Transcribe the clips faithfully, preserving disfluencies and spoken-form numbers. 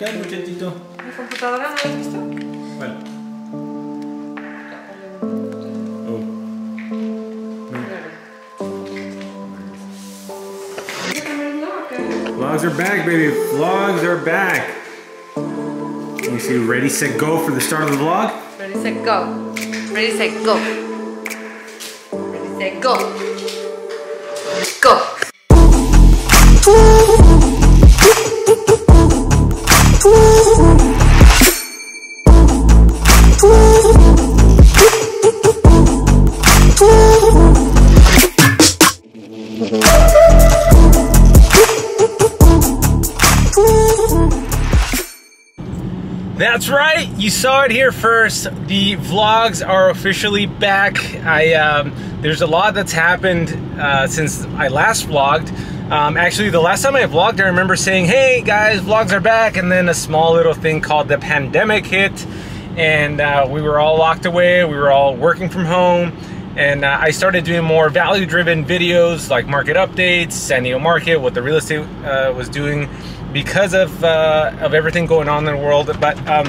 Ya, muchachito. ¿Mi computadora no la has visto? Bueno. Oh. Mm. Vlogs are back, baby. Vlogs are back. Can you see ready, set, go for the start of the vlog? Ready, set, go. Ready, set, go. Ready, set, go. Go. That's right, you saw it here first. The vlogs are officially back. I um, there's a lot that's happened uh, since I last vlogged. Um, actually, the last time I vlogged, I remember saying, hey guys, vlogs are back, and then a small little thing called the pandemic hit, and uh, we were all locked away, we were all working from home, and uh, I started doing more value-driven videos like market updates, San Diego market, what the real estate uh, was doing, because of uh, of everything going on in the world. But um,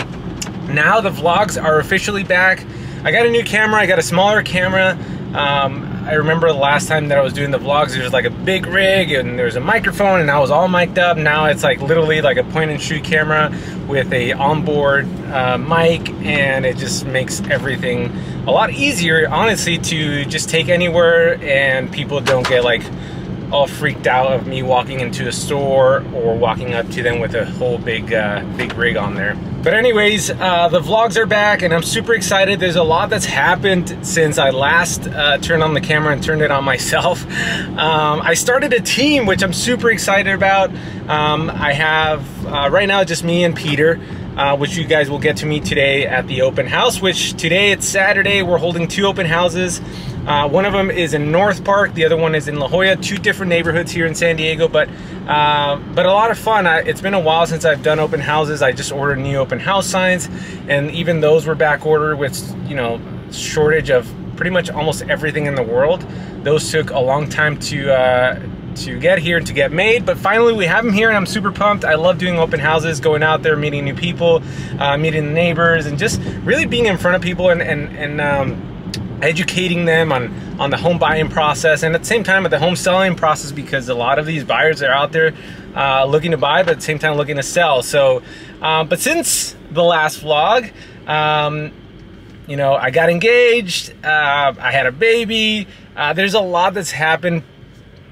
now the vlogs are officially back. I got a new camera, I got a smaller camera. Um, I remember the last time that I was doing the vlogs, there was like a big rig and there was a microphone and I was all mic'd up. Now it's like literally like a point and shoot camera with a onboard uh, mic, and it just makes everything a lot easier, honestly, to just take anywhere, and people don't get like all freaked out of me walking into a store or walking up to them with a whole big uh, big rig on there. But anyways, uh, the vlogs are back and I'm super excited. There's a lot that's happened since I last uh, turned on the camera and turned it on myself. Um, I started a team, which I'm super excited about. Um, I have, uh, right now, just me and Peter, uh, which you guys will get to meet today at the open house, which today, it's Saturday, we're holding two open houses. Uh, one of them is in North Park, the other one is in La Jolla, two different neighborhoods here in San Diego, but uh, but a lot of fun. I, it's been a while since I've done open houses. I just ordered new open house signs, and even those were back ordered with, you know, shortage of pretty much almost everything in the world. Those took a long time to, uh, to get here and to get made, but finally we have them here and I'm super pumped. I love doing open houses, going out there, meeting new people, uh, meeting the neighbors, and just really being in front of people and, and, and um, educating them on on the home buying process, and at the same time at the home selling process, because a lot of these buyers are out there uh, looking to buy, but at the same time looking to sell. So um, but since the last vlog, um, you know, I got engaged, uh, I had a baby, uh, there's a lot that's happened,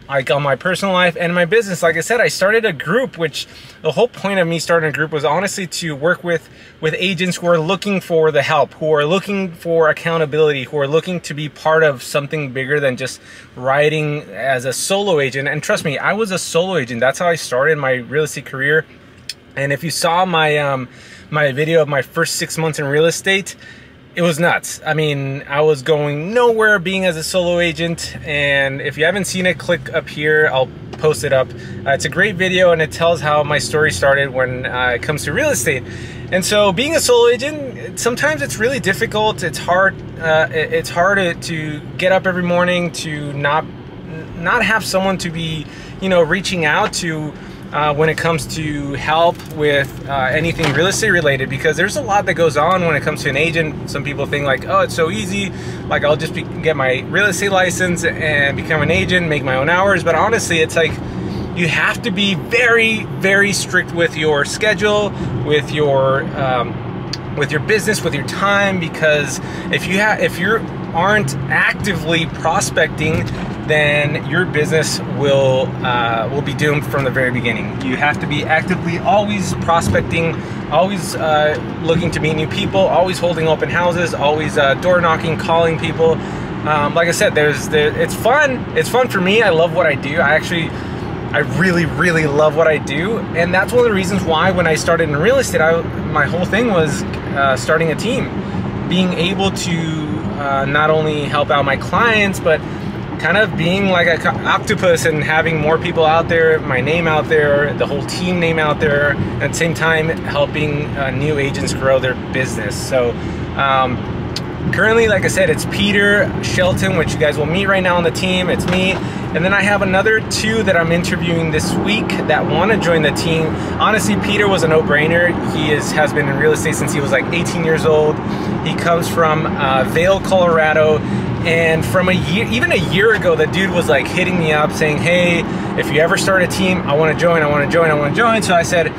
like on my personal life and my business. Like I said, I started a group, which the whole point of me starting a group was honestly to work with, with agents who are looking for the help, who are looking for accountability, who are looking to be part of something bigger than just riding as a solo agent. And trust me, I was a solo agent. That's how I started my real estate career. And if you saw my, um, my video of my first six months in real estate, it was nuts. I mean, I was going nowhere being as a solo agent, and if you haven't seen it, click up here, I'll post it up. Uh, it's a great video and it tells how my story started when uh, it comes to real estate. And so being a solo agent, sometimes it's really difficult. It's hard, uh, it's hard to get up every morning, to not, not have someone to be, you know, reaching out to Uh, when it comes to help with uh, anything real estate related, because there's a lot that goes on when it comes to an agent. Some people think like, oh, it's so easy, like I'll just be, get my real estate license and become an agent, make my own hours. But honestly, it's like you have to be very, very strict with your schedule, with your um, with your business, with your time, because if you have if you aren't actively prospecting, then your business will uh, will be doomed from the very beginning. You have to be actively always prospecting, always uh, looking to meet new people, always holding open houses, always uh, door knocking, calling people. Um, like I said, there's there, it's fun. It's fun for me. I love what I do. I actually, I really, really love what I do, and that's one of the reasons why when I started in real estate, I, my whole thing was uh, starting a team, being able to uh, not only help out my clients, but kind of being like an octopus and having more people out there, my name out there, the whole team name out there, and at the same time helping uh, new agents grow their business. So um, currently, like I said, it's Peter Shelton, which you guys will meet right now on the team. It's me And then I have another two that I'm interviewing this week that want to join the team. Honestly, Peter was a no-brainer. He is, has been in real estate since he was like eighteen years old. He comes from uh, Vail, Colorado. And from a year, even a year ago, the dude was like hitting me up saying, hey, if you ever start a team, I want to join, I want to join, I want to join. So I said,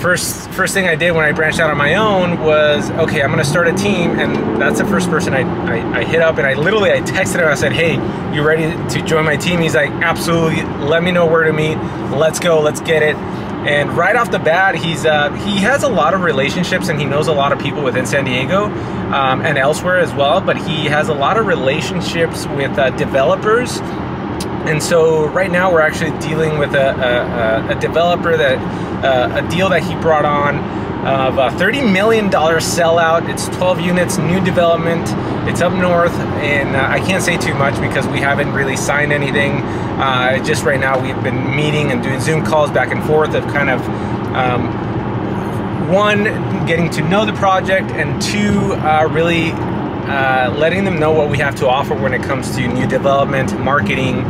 first first thing I did when I branched out on my own was, okay, I'm going to start a team. And that's the first person I, I, I hit up. And I literally, I texted him, I said, hey, you ready to join my team? He's like, absolutely, let me know where to meet. Let's go, let's get it. And right off the bat, he's uh, he has a lot of relationships and he knows a lot of people within San Diego um, and elsewhere as well, but he has a lot of relationships with uh, developers. And so right now we're actually dealing with a, a, a developer that, uh, a deal that he brought on of a thirty million dollar sellout. It's twelve units, new development. It's up north, and uh, I can't say too much because we haven't really signed anything. Uh, just right now we've been meeting and doing Zoom calls back and forth of kind of, um, one, getting to know the project, and two, uh, really uh, letting them know what we have to offer when it comes to new development, marketing,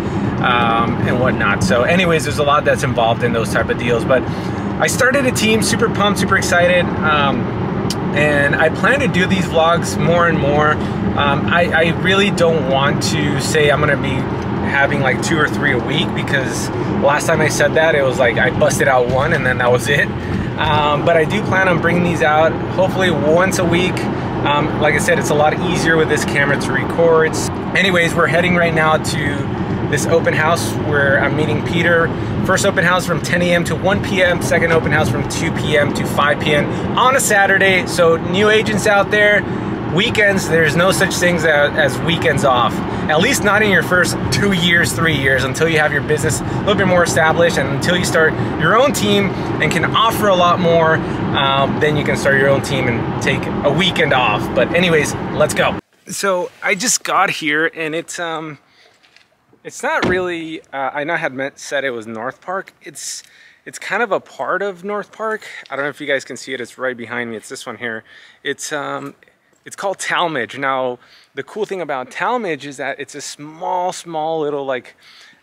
um, and whatnot. So anyways, there's a lot that's involved in those type of deals. But I started a team, super pumped, super excited. Um, And I plan to do these vlogs more and more. Um, I, I really don't want to say I'm gonna be having like two or three a week, because last time I said that, it was like I busted out one and then that was it. Um, but I do plan on bringing these out hopefully once a week. Um, like I said, it's a lot easier with this camera to record. Anyways, we're heading right now to this open house where I'm meeting Peter. First open house from ten A M to one P M Second open house from two P M to five P M on a Saturday. So new agents out there, weekends, there's no such things as weekends off. At least not in your first two years, three years, until you have your business a little bit more established and until you start your own team and can offer a lot more, um, then you can start your own team and take a weekend off. But anyways, let's go. So I just got here and it's, um, It's not really, uh, I know I had meant, said it was North Park. It's it's kind of a part of North Park. I don't know if you guys can see it, it's right behind me. It's this one here. It's um, it's called Talmadge. Now, the cool thing about Talmadge is that it's a small, small little like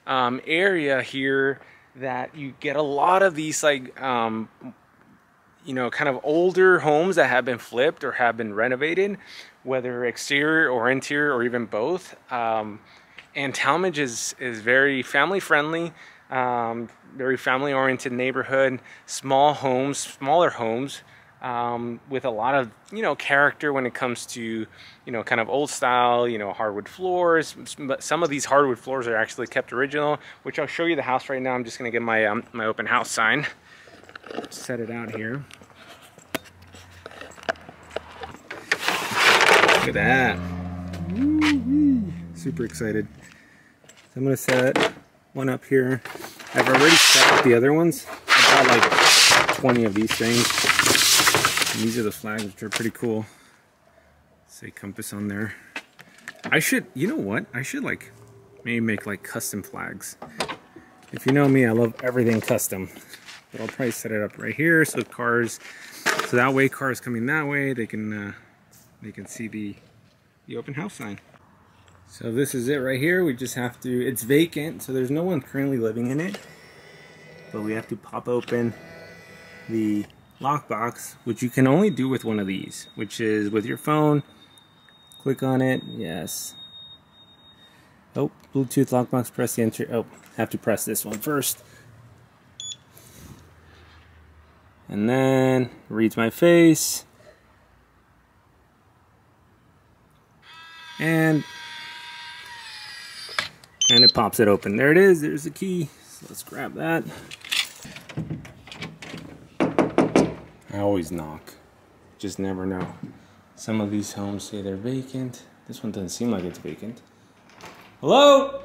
um, area here that you get a lot of these like, um, you know, kind of older homes that have been flipped or have been renovated, whether exterior or interior or even both. Um, And Talmadge is, is very family friendly, um, very family oriented neighborhood, small homes, smaller homes um, with a lot of, you know, character when it comes to, you know, kind of old style, you know, hardwood floors. But some of these hardwood floors are actually kept original, which I'll show you the house right now. I'm just going to get my, um, my open house sign, set it out here. Look at that. Woo-wee. Super excited. So I'm gonna set one up here. I've already set up the other ones. I got like twenty of these things. And these are the flags, which are pretty cool. Say Compass on there. I should, you know what? I should like maybe make like custom flags. If you know me, I love everything custom. But I'll probably set it up right here so cars, so that way cars coming that way, they can uh, they can see the the open house sign. So this is it right here. We just have to, it's vacant, so there's no one currently living in it. But we have to pop open the lockbox, which you can only do with one of these, which is with your phone. Click on it, yes. Oh, Bluetooth lockbox, press the enter. Oh, have to press this one first. And then reads my face. And And it pops it open. There it is, there's the key. So let's grab that. I always knock, just never know. Some of these homes say they're vacant. This one doesn't seem like it's vacant. Hello?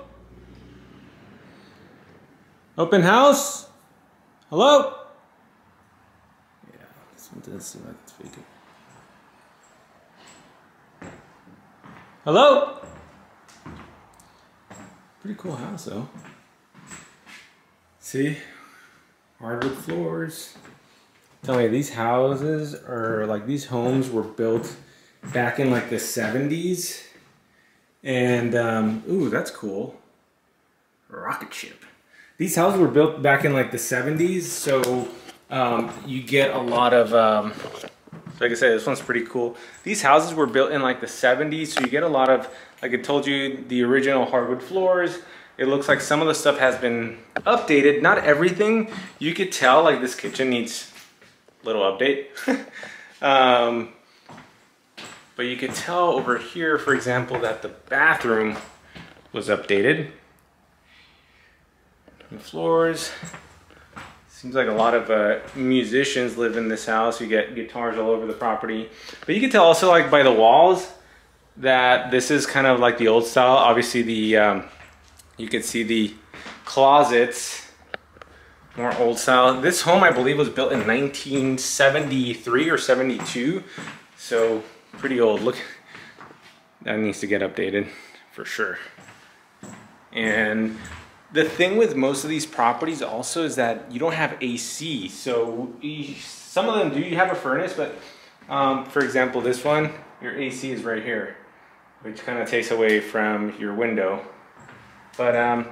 Open house? Hello? Yeah, this one doesn't seem like it's vacant. Hello? Pretty cool house though. See? Hardwood floors. Tell me, these houses are like, these homes were built back in like the seventies. And, um, ooh, that's cool. rocket ship. These houses were built back in like the seventies, so um, you get a lot of, um, like I said, this one's pretty cool. These houses were built in like the seventies, so you get a lot of, like I told you, the original hardwood floors. It looks like some of the stuff has been updated, not everything. You could tell like this kitchen needs a little update. um, but you could tell over here, for example, that the bathroom was updated. The floors. Seems like a lot of uh, musicians live in this house. You get guitars all over the property. But you can tell also like by the walls that this is kind of like the old style. Obviously the, um, you can see the closets, more old style. This home I believe was built in nineteen seventy-three or seventy-two. So pretty old. Look, that needs to get updated for sure. And the thing with most of these properties also is that you don't have A C. So some of them do, you have a furnace, but um, for example, this one, your A C is right here, which kind of takes away from your window. But um,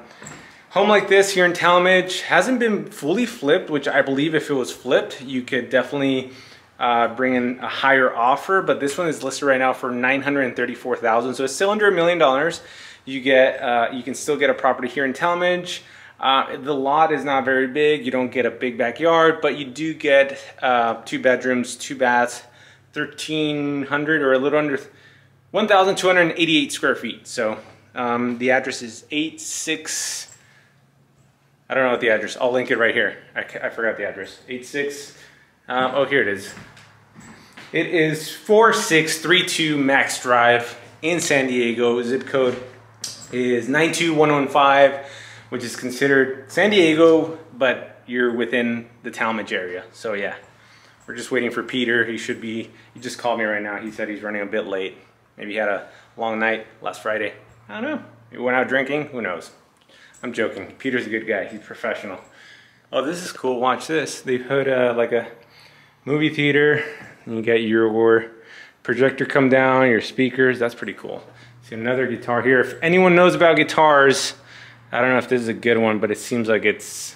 home like this here in Talmadge hasn't been fully flipped, which I believe if it was flipped, you could definitely uh, bring in a higher offer. But this one is listed right now for nine hundred thirty-four thousand dollars. So it's still under a million dollars. You get, uh, you can still get a property here in Talmadge. Uh, the lot is not very big. You don't get a big backyard, but you do get uh, two bedrooms, two baths, thirteen hundred or a little under one thousand two hundred eighty-eight square feet. So um, the address is eighty-six. I don't know what the address. I'll link it right here. I, I forgot the address. eighty-six. Um, oh, here it is. It is four six three two Max Drive in San Diego. Zip code is nine two one one five, which is considered San Diego, but you're within the Talmadge area. So yeah, we're just waiting for Peter. He should be, he just called me right now. He said he's running a bit late. Maybe he had a long night last Friday. I don't know. He went out drinking, who knows? I'm joking. Peter's a good guy, he's professional. Oh, this is cool, watch this. They put uh, like a movie theater, and you got your projector come down, your speakers, that's pretty cool. See another guitar here. If anyone knows about guitars, I don't know if this is a good one, but it seems like it's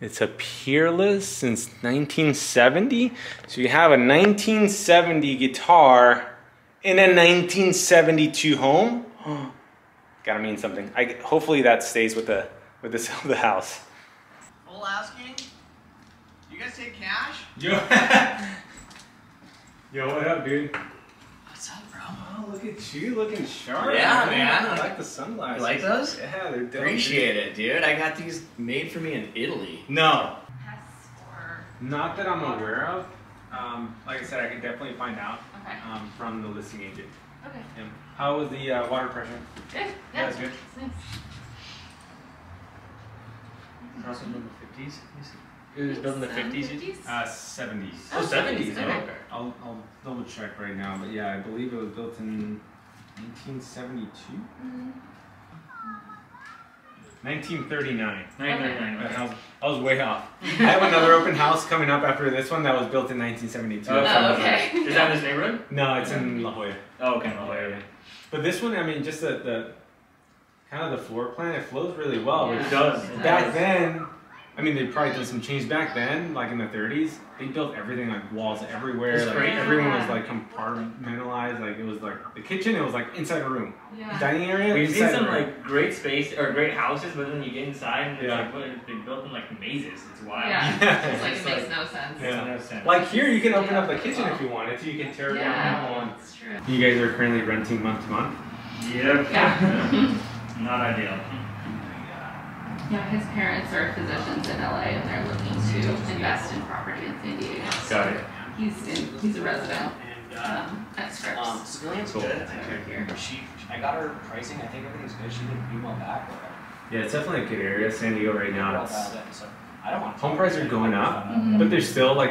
it's a Peerless since nineteen seventy. So you have a nineteen seventy guitar in a nineteen seventy-two home. Oh, gotta mean something. I hopefully that stays with the with the sale of the house. Full asking. You guys take cash? Yo. Yo, what up, dude? What's up, bro? Oh, look at you looking sharp. Yeah, man. man. I like the sunglasses. You like those? Yeah, they're dope. Appreciate it, dude. I got these made for me in Italy. No. Not that I'm aware of. Um, like I said, I could definitely find out okay. um, from the listing agent. Okay. And how was the uh, water pressure? Good. Yeah, yeah, it was good. It's nice. Crossed in the fifties. It was built in the fifties? Uh, seventies. Oh, seventies. Okay. okay. I'll, I'll double check right now, but yeah, I believe it was built in nineteen seventy-two? Mm-hmm. nineteen thirty-nine. nineteen thirty-nine. Okay. I, was, I was way off. I have another open house coming up after this one that was built in nineteen seventy-two. Oh, oh, okay. Is that in this neighborhood? No, it's in La Jolla. Oh, okay, La Jolla. Yeah. But this one, I mean, just the, the kind of the floor plan, it flows really well. Yeah. It does. It Back does. then, I mean, they probably did some change back then, like in the thirties. They built everything like walls everywhere. Like, yeah. Everyone was like compartmentalized. Like it was like the kitchen. It was like inside a room, yeah. Dining area. We've seen some like great space or great houses, but then you get inside and yeah. It's like what, they built in like mazes. It's wild. Yeah, yeah. It's like it makes no sense. Yeah. No sense. Like here, you can open yeah. up the kitchen if you wanted to. You can tear it yeah. down. That's true. You guys are currently renting month to month. Yep. Yeah. Not ideal. Yeah, his parents are physicians in L A and they're looking to invest in property in San Diego. Got it. He's in, he's a resident um, at Scripps. Um, Civilian's cool. Good. I heard here. She, I got her pricing. I think everything's good. She didn't email back. Or... Yeah, it's definitely a good area. San Diego right now, it's... I don't want home prices are going up, mm-hmm. but they're still like,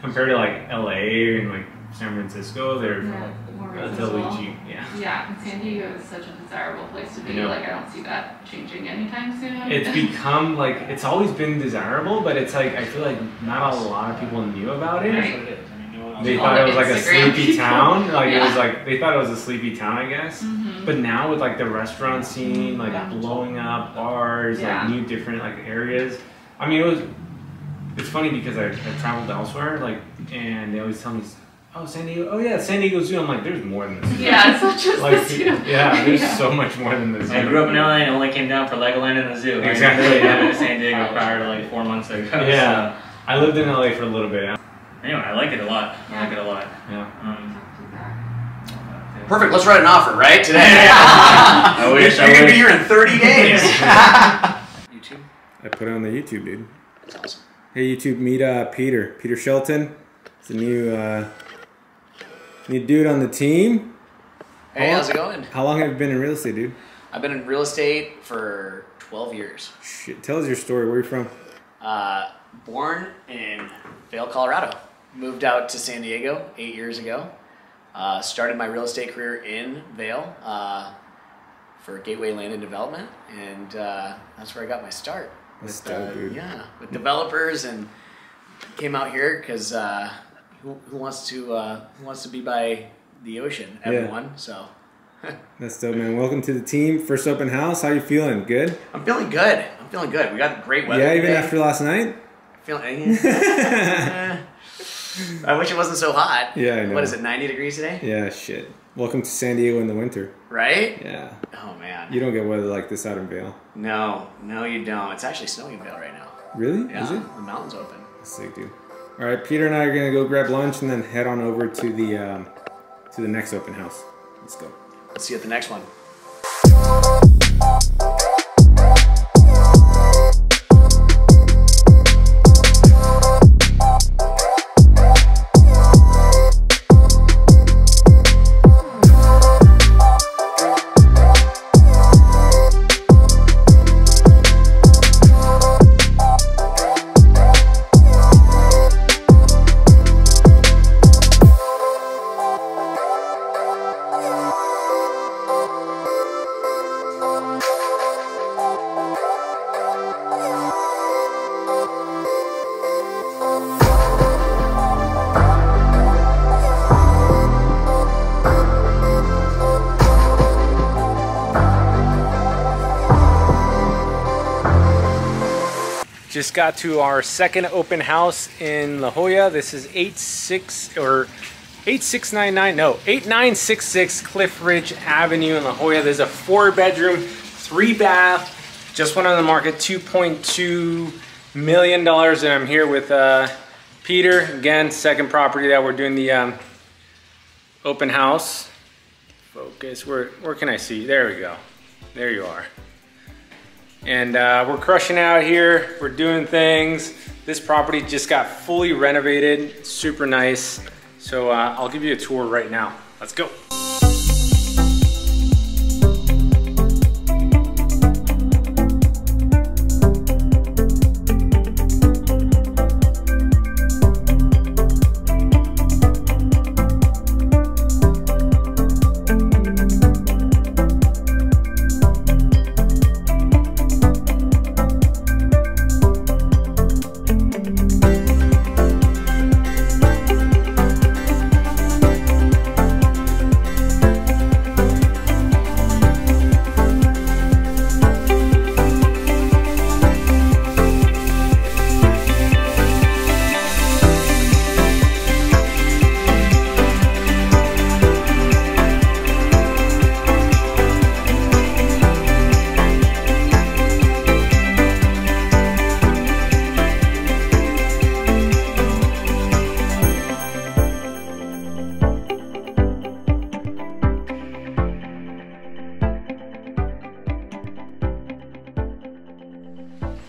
compared to like L A and like San Francisco, they're... Yeah. Relatively cheap, yeah. Yeah, and San Diego is such a desirable place to be. I like, I don't see that changing anytime soon. It's become like, it's always been desirable, but it's like, I feel like not a lot of people knew about it. Right. They thought it was like Instagram a sleepy town. Like yeah. it was like they thought it was a sleepy town, I guess. Mm-hmm. But now with like the restaurant scene, like yeah. blowing up, bars, yeah. like new different like areas. I mean, it was. It's funny because I, I traveled elsewhere, like, and they always tell me, "Oh, San Diego! Oh yeah, San Diego Zoo." I'm like, "There's more than this." Yeah, it's not just like, the zoo. Yeah, there's yeah. so much more than this. I grew up in L A and only came down for Legoland and the zoo. Exactly. I lived in San Diego prior to like four months ago. Yeah, so. I lived in L A for a little bit. Anyway, I like it a lot. I like it a lot. Yeah. Um, Perfect. Let's write an offer, right? Today. I wish you're I gonna wish. be here in thirty days. YouTube. I put it on the YouTube, dude. That's awesome. Hey YouTube, meet uh, Peter. Peter Shelton. It's a new uh, new dude on the team. Hey, how long, how's it going? How long have you been in real estate, dude? I've been in real estate for twelve years. Shit, tell us your story. Where are you from? Uh, born in Vail, Colorado. Moved out to San Diego eight years ago. Uh, started my real estate career in Vail uh, for Gateway Land and Development, and uh, that's where I got my start. With, uh, yeah, with developers, and came out here because uh, who, who wants to uh, who wants to be by the ocean? Everyone. Yeah. So that's dope, man. Welcome to the team. First open house. How you feeling? Good. I'm feeling good. I'm feeling good. We got great weather. Yeah, even today. After last night. I feel. I wish it wasn't so hot. Yeah, I know. What is it? ninety degrees today? Yeah, shit. Welcome to San Diego in the winter. Right? Yeah. Oh, man. You don't get weather like this out in Vail. No. No, you don't. It's actually snowing in Vail right now. Really? Yeah. Is it? The mountain's open. That's sick, dude. All right, Peter and I are going to go grab lunch and then head on over to the, um, to the next open house. Let's go. Let's see you at the next one. Just got to our second open house in La Jolla. This is eight six or eight six nine nine, no, eight nine six six Cliff Ridge Avenue in La Jolla. There's a four bedroom, three bath. Just went on the market, two point two million dollars. And I'm here with uh, Peter, again, second property that we're doing the um, open house. Focus, where, where can I see? There we go, there you are. And uh, we're crushing out here, we're doing things. This property just got fully renovated, super nice. So uh, I'll give you a tour right now. Let's go.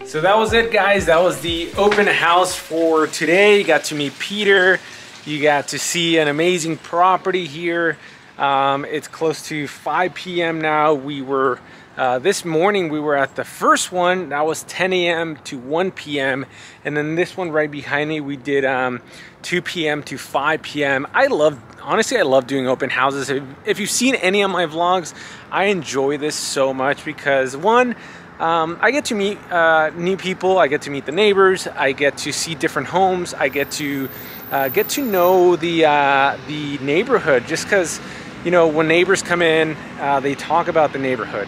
So that was it, guys. That was the open house for today. You got to meet Peter. You got to see an amazing property here. Um, it's close to five P M now. We were, uh, this morning we were at the first one. That was ten A M to one P M And then this one right behind me, we did um, two P M to five P M I love, honestly, I love doing open houses. If, if you've seen any of my vlogs, I enjoy this so much because one, Um, I get to meet uh, new people, I get to meet the neighbors, I get to see different homes, I get to uh, get to know the, uh, the neighborhood, just because, you know, when neighbors come in, uh, they talk about the neighborhood.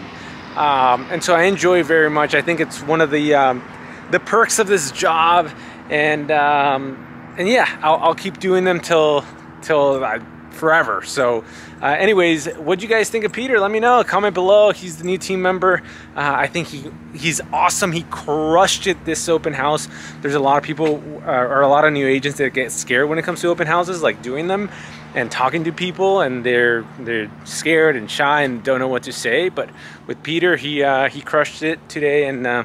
Um, and so I enjoy very much. I think it's one of the, um, the perks of this job, and, um, and yeah, I'll, I'll keep doing them till, till I, forever. So uh, anyways, what'd you guys think of Peter? Let me know. Comment below. He's the new team member. Uh, I think he he's awesome. He crushed it this open house. There's a lot of people uh, or a lot of new agents that get scared when it comes to open houses, like doing them and talking to people, and they're they're scared and shy and don't know what to say. But with Peter, he uh, he crushed it today, and uh,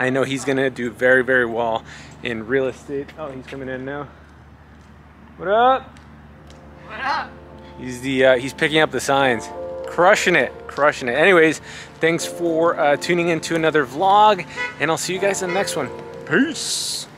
I know he's gonna do very, very well in real estate. Oh, he's coming in now. What up? He's the uh, he's picking up the signs, crushing it, crushing it. Anyways, thanks for uh, tuning in to another vlog, and I'll see you guys in the next one. Peace.